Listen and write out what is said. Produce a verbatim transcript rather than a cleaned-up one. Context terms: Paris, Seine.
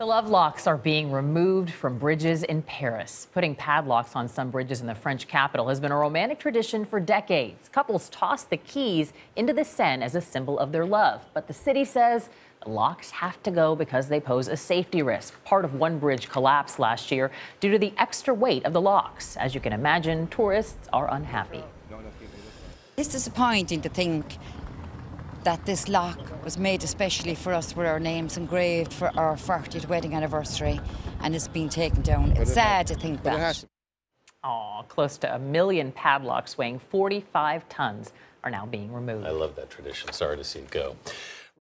The love locks are being removed from bridges in Paris. Putting padlocks on some bridges in the French capital has been a romantic tradition for decades. Couples toss the keys into the Seine as a symbol of their love. But the city says the locks have to go because they pose a safety risk. Part of one bridge collapsed last year due to the extra weight of the locks. As you can imagine, tourists are unhappy. It's disappointing to think that this lock was made especially for us with our names engraved for our fortieth wedding anniversary, and it's been taken down. It's sad to think that. Aw, close to a million padlocks weighing forty-five tons are now being removed. I love that tradition. Sorry to see it go.